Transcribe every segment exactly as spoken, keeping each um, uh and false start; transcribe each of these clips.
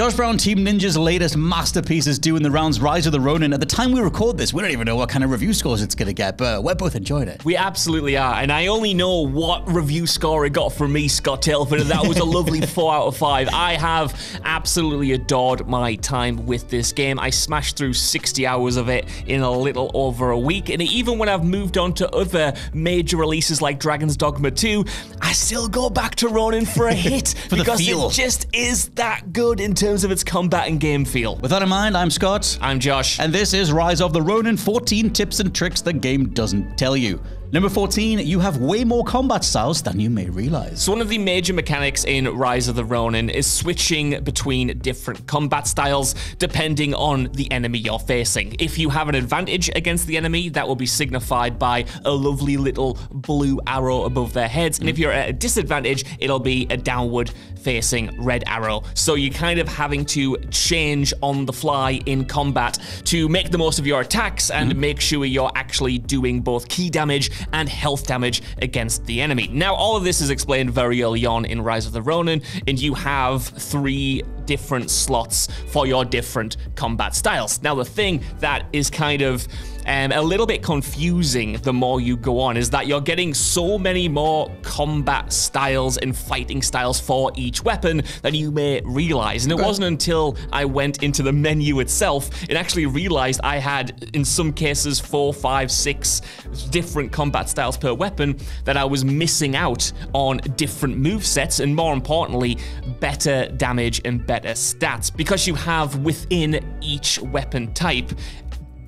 Josh Brown, Team Ninja's latest masterpiece, is due in the rounds Rise of the Ronin. At the time we record this, we don't even know what kind of review scores it's going to get, but we're both enjoying it. We absolutely are, and I only know what review score it got from me, Scott Telford, and that was a lovely four out of five. I have absolutely adored my time with this game. I smashed through sixty hours of it in a little over a week, and even when I've moved on to other major releases like Dragon's Dogma two, I still go back to Ronin for a hit, for because the feel. It just is that good in terms of its combat and game feel. With that in mind, I'm Scott. I'm Josh. And this is Rise of the Ronin, fourteen tips and tricks the game doesn't tell you. Number fourteen, you have way more combat styles than you may realize. So one of the major mechanics in Rise of the Ronin is switching between different combat styles depending on the enemy you're facing. If you have an advantage against the enemy, that will be signified by a lovely little blue arrow above their heads. And if you're at a disadvantage, it'll be a downward facing red arrow. So you're kind of having to change on the fly in combat to make the most of your attacks and mm-hmm. make sure you're actually doing both key damage and health damage against the enemy. Now, all of this is explained very early on in Rise of the Ronin, and you have three different slots for your different combat styles. Now, the thing that is kind of um, a little bit confusing the more you go on is that you're getting so many more combat styles and fighting styles for each weapon than you may realize. And it wasn't until I went into the menu itself and actually realized I had, in some cases, four, five, six different combat styles per weapon that I was missing out on different movesets and, more importantly, better damage and better stats, because you have within each weapon type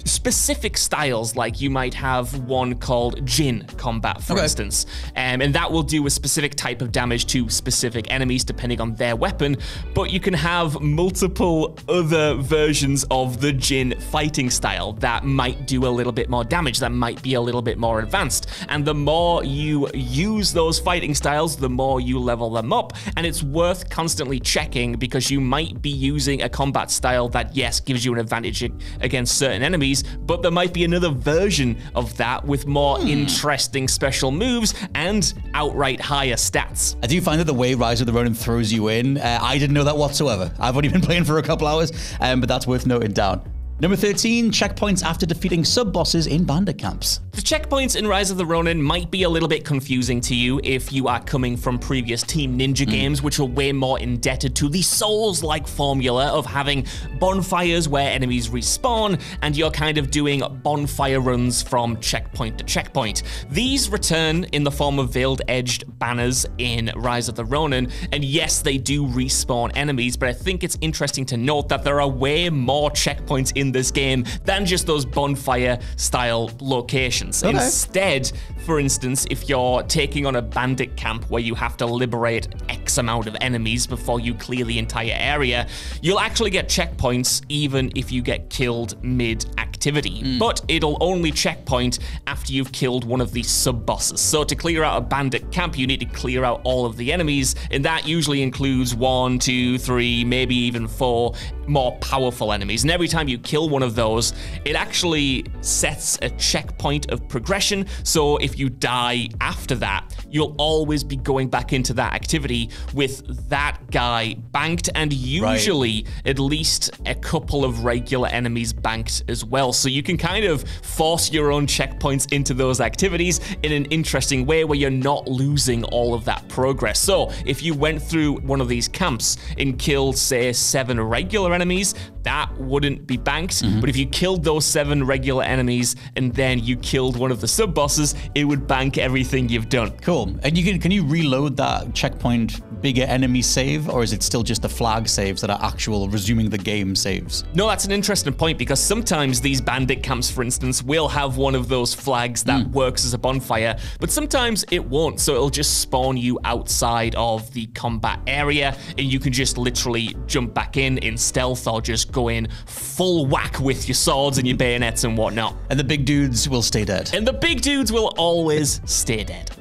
specific styles. Like you might have one called Jin combat, for okay. instance, um, and that will do a specific type of damage to specific enemies depending on their weapon, but you can have multiple other versions of the Jin fighting style that might do a little bit more damage, that might be a little bit more advanced, and the more you use those fighting styles, the more you level them up, and it's worth constantly checking because you might be using a combat style that, yes, gives you an advantage against certain enemies, but there might be another version of that with more hmm. interesting special moves and outright higher stats. I do find that the way Rise of the Ronin throws you in, uh, I didn't know that whatsoever. I've only been playing for a couple hours, um, but that's worth noting down. Number thirteen, checkpoints after defeating sub-bosses in bandit camps. The checkpoints in Rise of the Ronin might be a little bit confusing to you if you are coming from previous Team Ninja mm. games, which are way more indebted to the Souls-like formula of having bonfires where enemies respawn, and you're kind of doing bonfire runs from checkpoint to checkpoint. These return in the form of veiled-edged banners in Rise of the Ronin, and yes, they do respawn enemies, but I think it's interesting to note that there are way more checkpoints in this game than just those bonfire style locations. Okay. Instead, for instance, if you're taking on a bandit camp where you have to liberate X amount of enemies before you clear the entire area, you'll actually get checkpoints even if you get killed mid-activity. Mm. But it'll only checkpoint after you've killed one of these sub-bosses. So to clear out a bandit camp, you need to clear out all of the enemies, and that usually includes one, two, three, maybe even four more powerful enemies. And every time you kill one of those, it actually sets a checkpoint of progression. So if you die after that, you'll always be going back into that activity with that guy banked, and usually right. at least a couple of regular enemies banked as well. So you can kind of force your own checkpoints into those activities in an interesting way where you're not losing all of that progress. So if you went through one of these camps and killed, say, seven regular enemies, that wouldn't be banked. Mm-hmm. But if you killed those seven regular enemies and then you killed one of the sub-bosses, it would bank everything you've done. Cool. And you can can you reload that checkpoint bigger enemy save, or is it still just the flag saves that are actual resuming the game saves? No, that's an interesting point, because sometimes these bandit camps, for instance, will have one of those flags that mm. works as a bonfire, but sometimes it won't. So it'll just spawn you outside of the combat area and you can just literally jump back in in stealth or just go in full whack with your swords and your bayonets and whatnot. And the big dudes will stay dead. And the big dudes will always stay dead.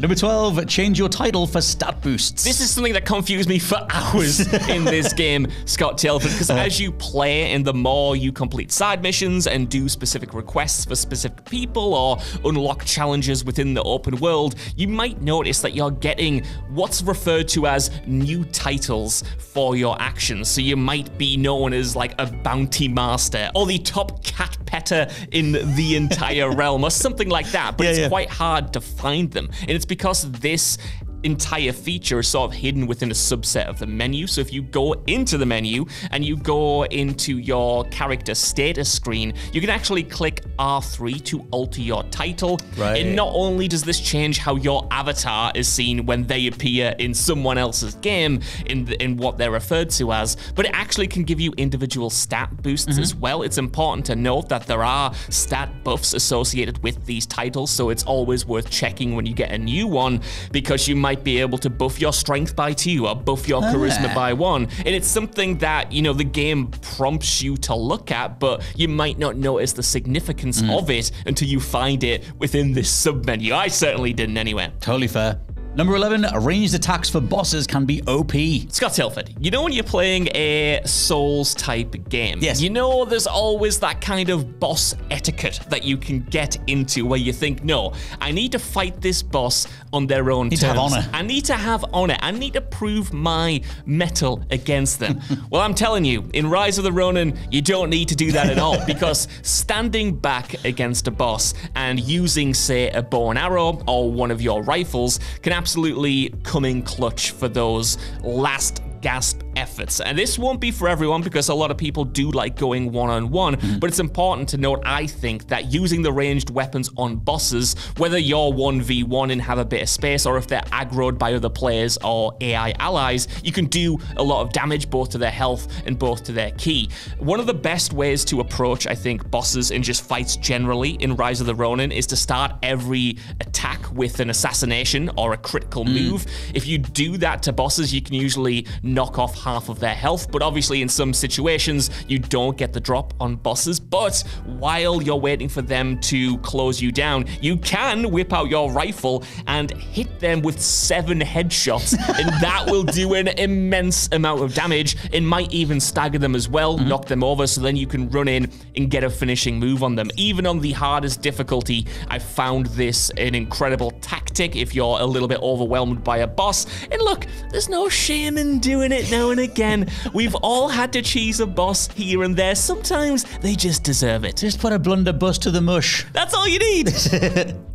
Number twelve, change your title for stat boosts. This is something that confused me for hours in this game, Scott Telford, because uh, as you play and the more you complete side missions and do specific requests for specific people or unlock challenges within the open world, you might notice that you're getting what's referred to as new titles for your actions. So you might be known as like a bounty master or the top cat petter in the entire realm or something like that, but yeah, it's yeah. quite hard to find them. And it's It's because this entire feature is sort of hidden within a subset of the menu. So if you go into the menu and you go into your character status screen, you can actually click R three to alter your title. Right. And not only does this change how your avatar is seen when they appear in someone else's game, in, the, in what they're referred to as, but it actually can give you individual stat boosts mm-hmm. as well. It's important to note that there are stat buffs associated with these titles, so it's always worth checking when you get a new one, because you might be able to buff your strength by two or buff your charisma by one. And it's something that, you know, the game prompts you to look at, but you might not notice the significance mm. of it until you find it within this submenu. I certainly didn't anyway. Totally fair. Number eleven, ranged attacks for bosses can be O P. Scott Telford, you know when you're playing a Souls-type game, yes. you know there's always that kind of boss etiquette that you can get into where you think, no, I need to fight this boss on their own terms. I need to have honor. I need to have honor. I need to prove my mettle against them. Well, I'm telling you, in Rise of the Ronin, you don't need to do that at all, because standing back against a boss and using, say, a bow and arrow or one of your rifles can actually absolutely come in clutch for those last gasp efforts. And this won't be for everyone, because a lot of people do like going one-on-one, mm-hmm. but it's important to note, I think, that using the ranged weapons on bosses, whether you're one v one and have a bit of space, or if they're aggroed by other players or A I allies, you can do a lot of damage both to their health and both to their ki. One of the best ways to approach, I think, bosses and just fights generally in Rise of the Ronin is to start every attack with an assassination or a critical mm. move. If you do that to bosses, you can usually knock off half of their health, but obviously in some situations you don't get the drop on bosses. But while you're waiting for them to close you down, you can whip out your rifle and hit them with seven headshots and that will do an immense amount of damage. It might even stagger them as well, mm-hmm. knock them over, so then you can run in and get a finishing move on them. Even on the hardest difficulty, I found this an incredible tactic if you're a little bit overwhelmed by a boss. And look, there's no shame in doing it now and again. We've all had to cheese a boss here and there. Sometimes they just deserve it. Just put a blunderbuss to the mush. That's all you need.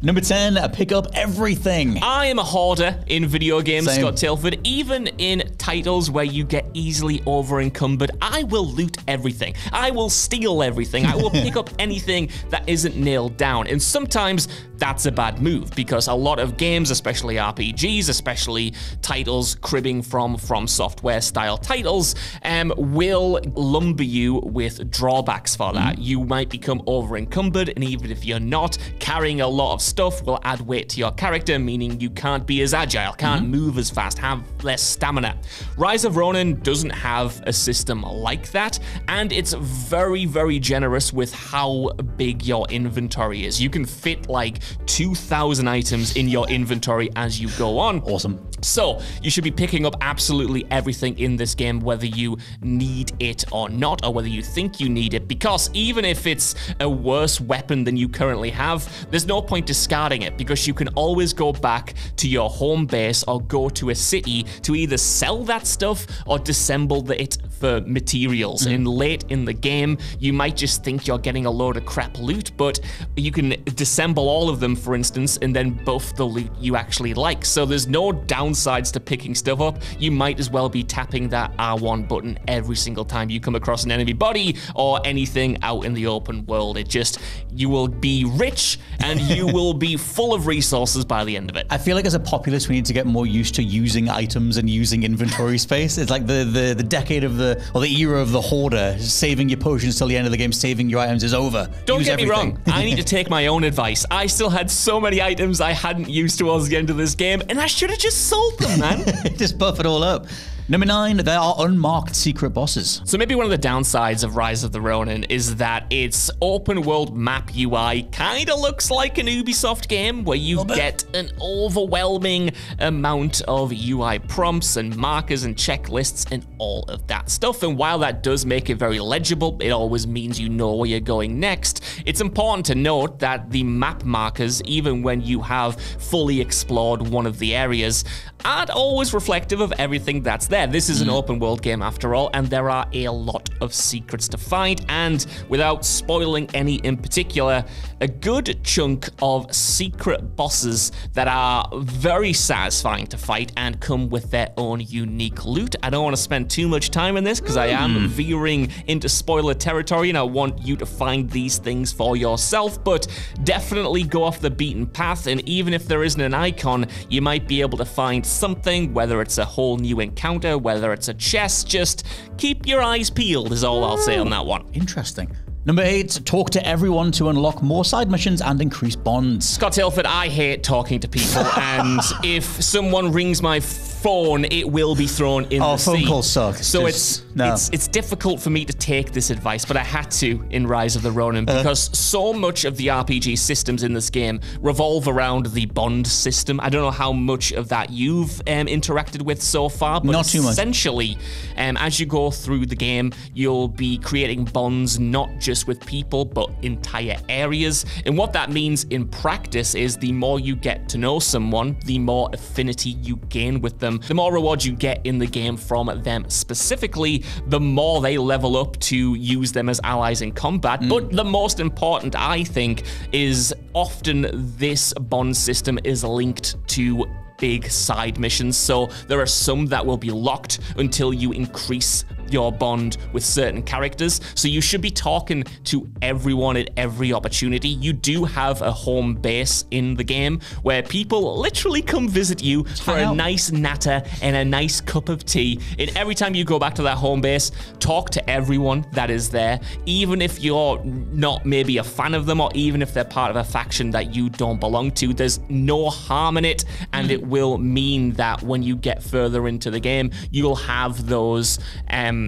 Number ten, pick up everything. I am a hoarder in video games, Same. Scott Telford. Even in titles where you get easily over-encumbered, I will loot everything. I will steal everything. I will pick up anything that isn't nailed down. And sometimes that's a bad move, because a lot of games, especially R P Gs, especially titles cribbing from from software style titles, um, will lumber you with drawbacks for that. Mm. You might become over encumbered, and even if you're not, carrying a lot of stuff will add weight to your character, meaning you can't be as agile, can't mm-hmm. move as fast, have less stamina. Rise of Ronin doesn't have a system like that, and it's very, very generous with how big your inventory is. You can fit like two thousand items in your inventory as you go on. Awesome. So you should be picking up absolutely everything in this game, whether you need it or not, or whether you think you need it, because even if it's a worse weapon than you currently have, there's no point discarding it, because you can always go back to your home base or go to a city to either sell that stuff or disassemble it for materials. Mm. And late in the game, you might just think you're getting a load of crap loot, but you can disassemble all of them, for instance, and then buff the loot you actually like. So there's no downsides to picking stuff up. You might as well be tapping that R one button every single time you come across an enemy body or anything out in the open world. It just, you will be rich and you will be full of resources by the end of it. I feel like as a populace, we need to get more used to using items and using inventory space. It's like the, the, the decade of the, or the era of the hoarder. Saving your potions till the end of the game, saving your items is over. Don't Use get everything. me wrong. I need to take my own advice. I still had so many items I hadn't used towards the end of this game, and I should have just sold them, man. Just buff it all up. Number nine, there are unmarked secret bosses. So maybe one of the downsides of Rise of the Ronin is that its open world map U I kind of looks like an Ubisoft game where you get an overwhelming amount of U I prompts and markers and checklists and all of that stuff. And while that does make it very legible, it always means you know where you're going next. It's important to note that the map markers, even when you have fully explored one of the areas, aren't always reflective of everything that's there. This is an open world game after all, and there are a lot of secrets to find. And without spoiling any in particular, a good chunk of secret bosses that are very satisfying to fight and come with their own unique loot. I don't want to spend too much time on this because I am veering into spoiler territory and I want you to find these things for yourself, but definitely go off the beaten path. And even if there isn't an icon, you might be able to find something, whether it's a whole new encounter, whether it's a chest. Just keep your eyes peeled is all I'll say on that one. Interesting. Number eight, talk to everyone to unlock more side missions and increase bonds. Scott Hilford, I hate talking to people, and if someone rings my phone, it will be thrown in oh, the sea. Oh, phone calls suck. So Just, it's, no. it's it's difficult for me to take this advice, but I had to in Rise of the Ronin because uh. so much of the R P G systems in this game revolve around the bond system. I don't know how much of that you've um, interacted with so far, but not too much. Essentially, um, as you go through the game, you'll be creating bonds not just with people, but entire areas. And what that means in practice is the more you get to know someone, the more affinity you gain with them, the more rewards you get in the game from them specifically, the more they level up to use them as allies in combat. Mm. But the most important, I think, is often this bond system is linked to big side missions. So there are some that will be locked until you increase your bond with certain characters. So you should be talking to everyone at every opportunity. You do have a home base in the game where people literally come visit you for a nice natter and a nice cup of tea. And every time you go back to that home base, talk to everyone that is there, even if you're not maybe a fan of them or even if they're part of a faction that you don't belong to. There's no harm in it, and it will mean that when you get further into the game, you'll have those um,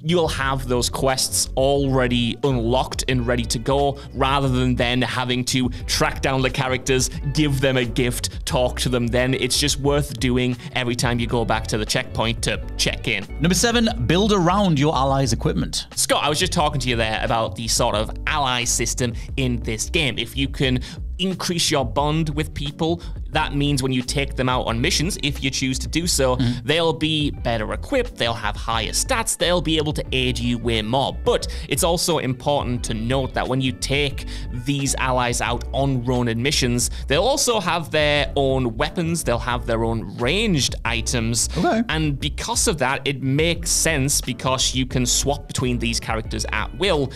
you'll have those quests already unlocked and ready to go, rather than then having to track down the characters, give them a gift, talk to them then. It's just worth doing every time you go back to the checkpoint to check in. Number seven, build around your allies' equipment. Scott, I was just talking to you there about the sort of ally system in this game. If you can increase your bond with people, that means when you take them out on missions, if you choose to do so, mm-hmm. they'll be better equipped, they'll have higher stats, they'll be able to aid you way more. But it's also important to note that when you take these allies out on Ronin missions, they'll also have their own weapons, they'll have their own ranged items. Okay. And because of that, it makes sense because you can swap between these characters at will.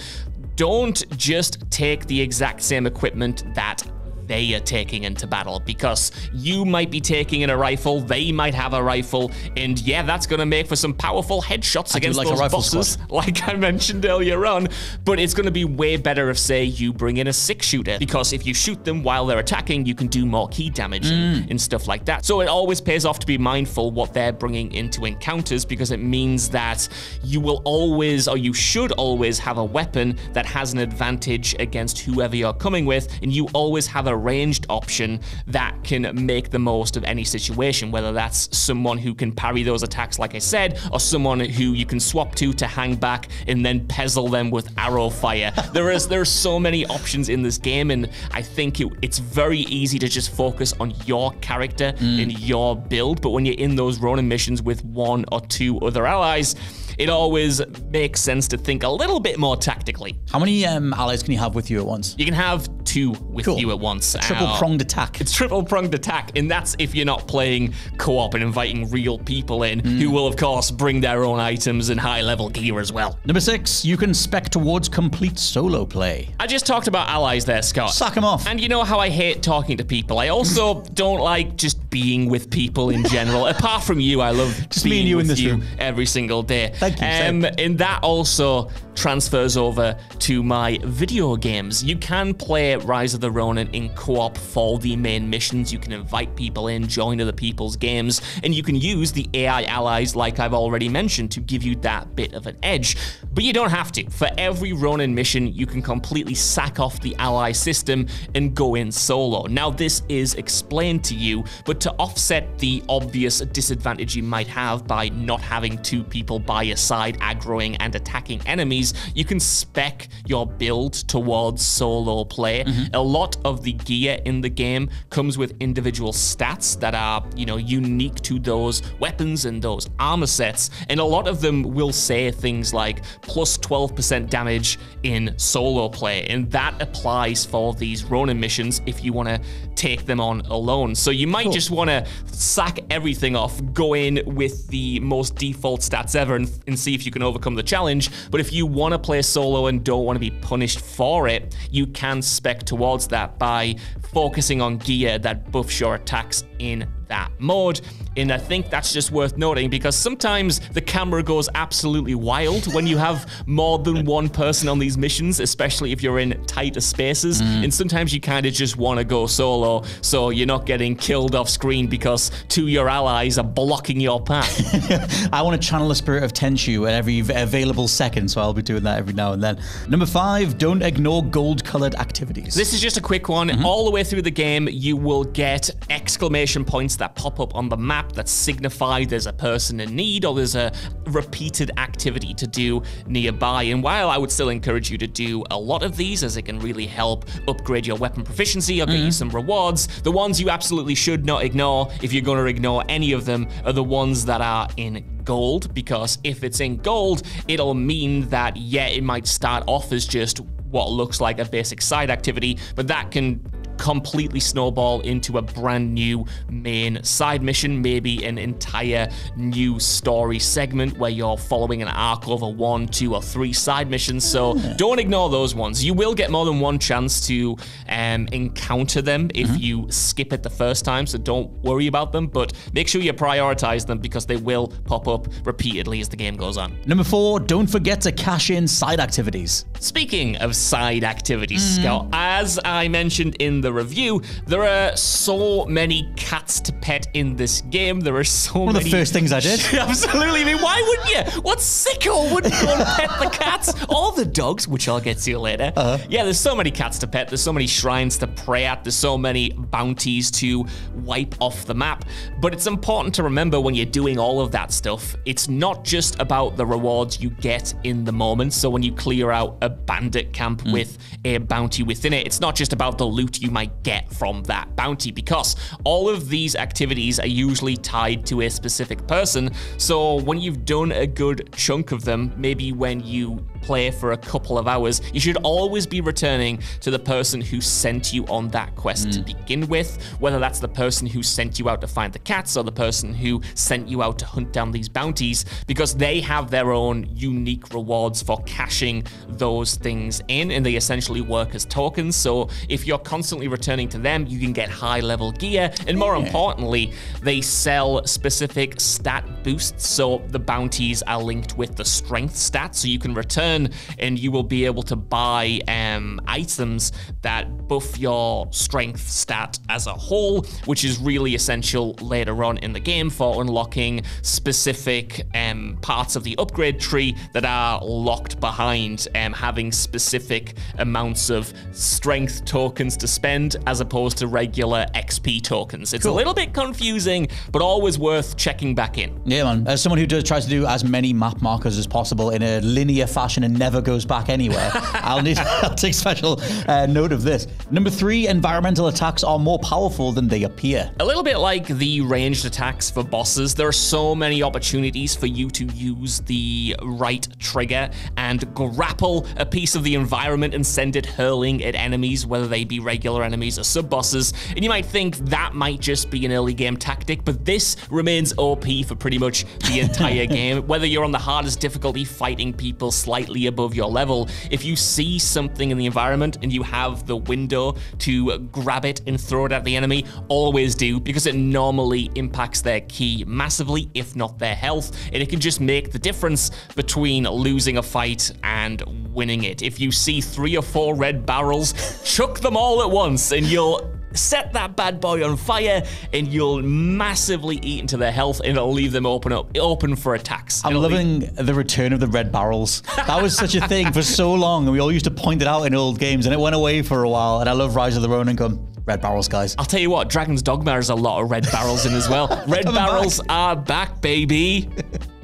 Don't just take the exact same equipment that they are taking into battle, because you might be taking in a rifle, they might have a rifle, and yeah, that's going to make for some powerful headshots I against like those bosses, squad. like I mentioned earlier on, but it's going to be way better if, say, you bring in a six-shooter, because if you shoot them while they're attacking, you can do more key damage mm. and stuff like that. So it always pays off to be mindful what they're bringing into encounters, because it means that you will always, or you should always, have a weapon that has an advantage against whoever you're coming with, and you always have a ranged option that can make the most of any situation, whether that's someone who can parry those attacks, like I said, or someone who you can swap to to hang back and then pezzel them with arrow fire. There is there are so many options in this game, and I think it, it's very easy to just focus on your character mm. and your build, but when you're in those Ronin missions with one or two other allies, it always makes sense to think a little bit more tactically. How many um, allies can you have with you at once? You can have two with cool. you at once. A triple uh, pronged attack. It's triple pronged attack, and that's if you're not playing co-op and inviting real people in, mm. who will, of course, bring their own items and high-level gear as well. Number six, you can spec towards complete solo play. I just talked about allies there, Scott. Sack them off. And you know how I hate talking to people. I also don't like just being with people in general. Apart from you, I love just being me and you with in this you room. every single day. Thank you. Um, and that also transfers over to my video games. You can play Rise of the Ronin in co-op for the main missions. You can invite people in, join other people's games, and you can use the A I allies like I've already mentioned to give you that bit of an edge. But you don't have to. For every Ronin mission, you can completely sack off the ally system and go in solo. Now, this is explained to you, but to offset the obvious disadvantage you might have by not having two people by your side aggroing and attacking enemies, you can spec your build towards solo play. Mm-hmm. A lot of the gear in the game comes with individual stats that are, you know, unique to those weapons and those armor sets, and a lot of them will say things like plus twelve percent damage in solo play, and that applies for these Ronin missions if you want to take them on alone. So you might cool. just want to sack everything off, go in with the most default stats ever, and, and see if you can overcome the challenge. But if you want to play solo and don't want to be punished for it, you can spec towards that by focusing on gear that buffs your attacks in that mode. And I think that's just worth noting, because sometimes the camera goes absolutely wild when you have more than one person on these missions, especially if you're in tighter spaces. Mm. And sometimes you kind of just want to go solo, so you're not getting killed off screen because two of your allies are blocking your path. I want to channel the spirit of Tenchu at every available second, so I'll be doing that every now and then. Number five, don't ignore gold-colored activities. This is just a quick one. Mm-hmm. All the way through the game, you will get exclamation points that pop up on the map that signify there's a person in need or there's a repeated activity to do nearby. And while I would still encourage you to do a lot of these, as it can really help upgrade your weapon proficiency or get mm-hmm. you some rewards, the ones you absolutely should not ignore, if you're going to ignore any of them, are the ones that are in gold, because if it's in gold, it'll mean that, yeah, it might start off as just what looks like a basic side activity, but that can completely snowball into a brand new main side mission, maybe an entire new story segment where you're following an arc over one, two, or three side missions. So don't ignore those ones. You will get more than one chance to um, encounter them if mm-hmm. you skip it the first time, so don't worry about them, but make sure you prioritize them because they will pop up repeatedly as the game goes on. Number four, don't forget to cash in side activities. Speaking of side activities, mm. Scout, as I mentioned in the review, there are so many cats to pet in this game. There are so One many. One of the first things I did. Absolutely. I mean, why wouldn't you? What sicko wouldn't go and pet the cats? All the dogs, which I'll get to later. Uh-huh. Yeah, there's so many cats to pet. There's so many shrines to pray at. There's so many bounties to wipe off the map. But it's important to remember when you're doing all of that stuff, it's not just about the rewards you get in the moment. So when you clear out a bandit camp mm. with a bounty within it, it's not just about the loot you might get from that bounty, because all of these activities are usually tied to a specific person. So when you've done a good chunk of them, maybe when you play for a couple of hours, you should always be returning to the person who sent you on that quest mm. to begin with, whether that's the person who sent you out to find the cats or the person who sent you out to hunt down these bounties, because they have their own unique rewards for cashing those things in, and they essentially work as tokens. So if you're constantly Constantly returning to them, you can get high level gear, and more yeah. importantly, they sell specific stat boosts. So the bounties are linked with the strength stat, so you can return and you will be able to buy um, items that buff your strength stat as a whole, which is really essential later on in the game for unlocking specific um, parts of the upgrade tree that are locked behind um, having specific amounts of strength tokens to spend as opposed to regular X P tokens. It's cool. a little bit confusing, but always worth checking back in. Yeah, man. As someone who does try to do as many map markers as possible in a linear fashion and never goes back anywhere, I'll need I'll take special uh, note of this. Number three, environmental attacks are more powerful than they appear. A little bit like the ranged attacks for bosses, there are so many opportunities for you to use the right trigger and grapple a piece of the environment and send it hurling at enemies, whether they be regular enemies or sub-bosses, and you might think that might just be an early game tactic, but this remains O P for pretty much the entire game. Whether you're on the hardest difficulty fighting people slightly above your level, if you see something in the environment and you have the window to grab it and throw it at the enemy, always do, because it normally impacts their ki massively, if not their health, and it can just make the difference between losing a fight and winning it. If you see three or four red barrels, chuck them all at once and you'll set that bad boy on fire, and you'll massively eat into their health, and it'll leave them open up, open for attacks. I'm it'll loving be... the return of the red barrels. That was such a thing for so long, and we all used to point it out in old games, and it went away for a while. And I love Rise of the Ronin. Come red barrels, guys. I'll tell you what, Dragon's Dogma has a lot of red barrels in as well. Red barrels back. are back, baby.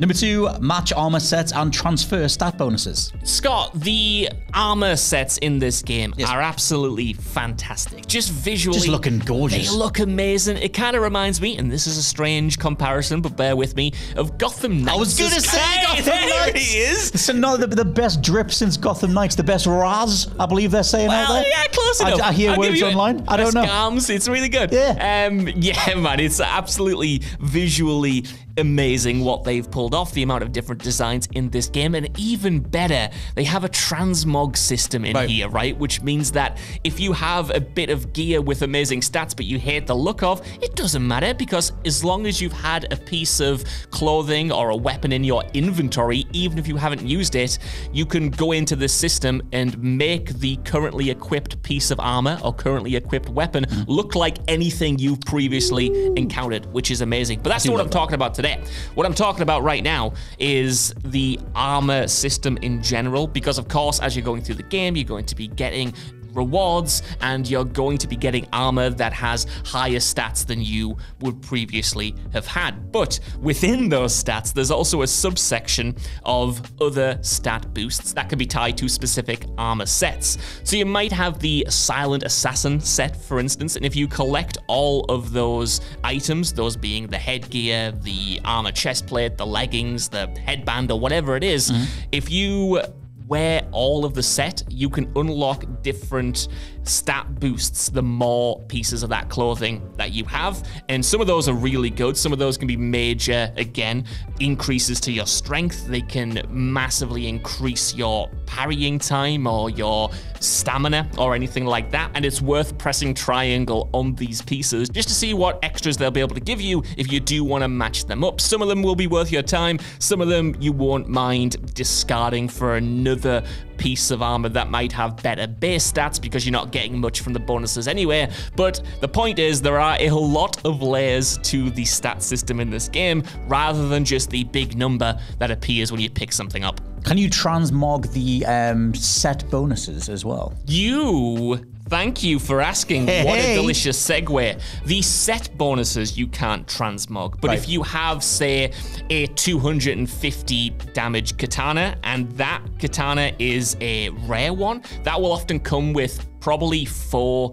Number two, match armor sets and transfer stat bonuses. Scott, the armor sets in this game yes. are absolutely fantastic. Just visually. Just looking gorgeous. They look amazing. It kind of reminds me, and this is a strange comparison, but bear with me, of Gotham Knights. I was going to say hey, Gotham there Knights. It is. It's another, the best drip since Gotham Knights, the best Raz, I believe they're saying well, out there. Yeah, close enough. I, I hear I'll words online. I don't know. Arms. It's really good. Yeah. Um, yeah, man. It's absolutely visually amazing what they've pulled off, the amount of different designs in this game, and even better, they have a transmog system in right. here, right? Which means that if you have a bit of gear with amazing stats but you hate the look of, it doesn't matter, because as long as you've had a piece of clothing or a weapon in your inventory, even if you haven't used it, you can go into this system and make the currently equipped piece of armor or currently equipped weapon look like anything you've previously encountered, which is amazing. But that's not what I'm that. talking about today. What I'm talking about right now is the armor system in general, because of course, as you're going through the game, you're going to be getting rewards and you're going to be getting armor that has higher stats than you would previously have had. But within those stats, there's also a subsection of other stat boosts that can be tied to specific armor sets. So you might have the Silent Assassin set, for instance, and if you collect all of those items, those being the headgear, the armor chestplate, the leggings, the headband, or whatever it is, mm-hmm. if you wear all of the set, you can unlock different stat boosts the more pieces of that clothing that you have. And some of those are really good. Some of those can be major, again, increases to your strength. They can massively increase your parrying time or your stamina or anything like that. And it's worth pressing triangle on these pieces just to see what extras they'll be able to give you if you do want to match them up. Some of them will be worth your time. Some of them you won't mind discarding for another the piece of armor that might have better base stats because you're not getting much from the bonuses anyway. But the point is, there are a lot of layers to the stat system in this game rather than just the big number that appears when you pick something up. Can you transmog the um, set bonuses as well? You... Thank you for asking. Hey, what a delicious segue. The set bonuses you can't transmog, but right. if you have, say, a two hundred fifty damage katana, and that katana is a rare one, that will often come with probably four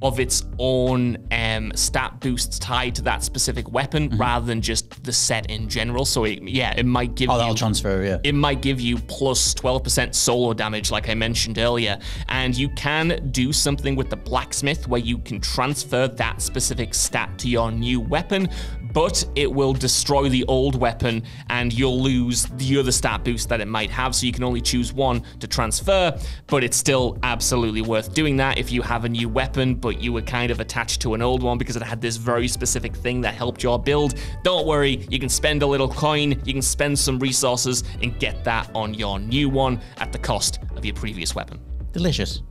of its own um, stat boosts tied to that specific weapon mm-hmm. rather than just the set in general. So it, yeah, it might give oh, you- that'll transfer, yeah. It might give you plus twelve percent solo damage, like I mentioned earlier. And you can do something with the blacksmith where you can transfer that specific stat to your new weapon, but it will destroy the old weapon and you'll lose the other stat boost that it might have. So you can only choose one to transfer, but it's still absolutely worth doing that if you have a new weapon, but you were kind of attached to an old one because it had this very specific thing that helped your build. Don't worry, you can spend a little coin, you can spend some resources and get that on your new one at the cost of your previous weapon. Delicious.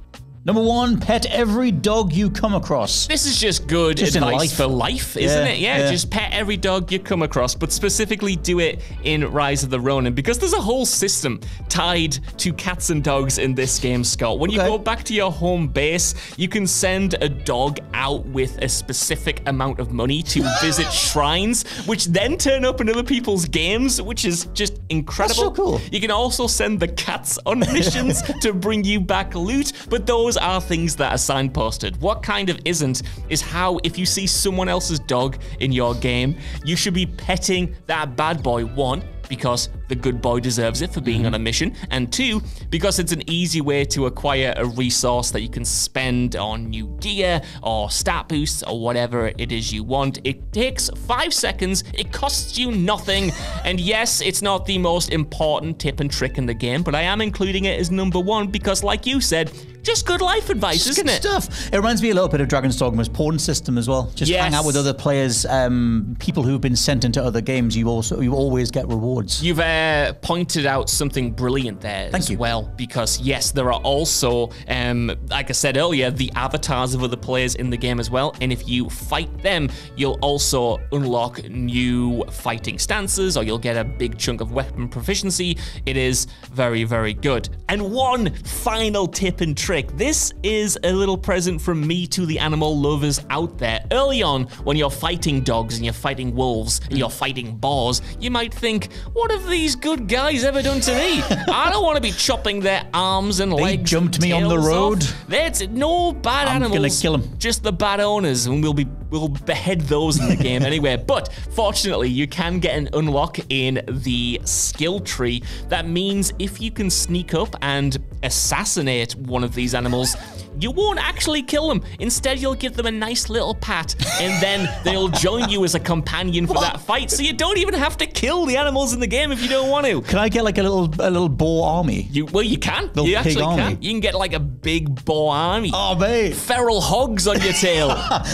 Number one, pet every dog you come across. This is just good just advice life. for life, isn't yeah, it? Yeah, yeah, just pet every dog you come across, but specifically do it in Rise of the Ronin, because there's a whole system tied to cats and dogs in this game, Scott. When okay. you go back to your home base, you can send a dog out with a specific amount of money to visit shrines, which then turn up in other people's games, which is just incredible. That's so cool. You can also send the cats on missions to bring you back loot, but those are things that are signposted. What kind of isn't is how if you see someone else's dog in your game, you should be petting that bad boy, one, because the good boy deserves it for being on a mission, and two, because it's an easy way to acquire a resource that you can spend on new gear or stat boosts or whatever it is you want. It takes five seconds, it costs you nothing, and yes, it's not the most important tip and trick in the game, but I am including it as number one because, like you said, just good life advice, just isn't good it? Stuff. It reminds me a little bit of Dragon's Dogma's pawn system as well. Just yes. hang out with other players, um, people who've been sent into other games. You also you always get rewards. You've uh, pointed out something brilliant there. Thank as you. Well, because yes, there are also, um, like I said earlier, the avatars of other players in the game as well. And if you fight them, you'll also unlock new fighting stances, or you'll get a big chunk of weapon proficiency. It is very, very good. And one final tip and trick. This is a little present from me to the animal lovers out there. Early on, when you're fighting dogs and you're fighting wolves and you're fighting boars, you might think, what have these good guys ever done to me? I don't want to be chopping their arms and they legs. They jumped me on the road. That's no bad I'm animals. I'm gonna kill them. Just the bad owners, and we'll be we'll behead those in the game anyway. But fortunately, you can get an unlock in the skill tree. That means if you can sneak up and assassinate one of these animals, you won't actually kill them. Instead, you'll give them a nice little pat, and then they'll join you as a companion for what? that fight. So you don't even have to kill the animals in the game if you don't want to. Can I get like a little a little boar army? You well, you can. Little you actually army. can. You can get like a big boar army. Oh, mate! Feral hogs on your tail.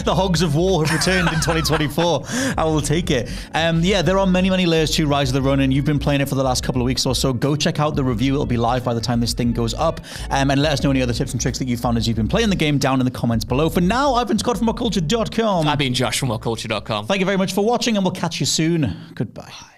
The hogs of war have returned in twenty twenty-four. I will take it. Um, yeah, there are many, many layers to Rise of the Ronin. You've been playing it for the last couple of weeks or so. Go check out the review. It'll be live by the time this thing goes up. Um, and let us know any other tips and tricks that you found as you. You've been playing the game down in the comments below. For now, I've been Scott from what culture dot com. I've been Josh from what culture dot com. Thank you very much for watching, and we'll catch you soon. Goodbye.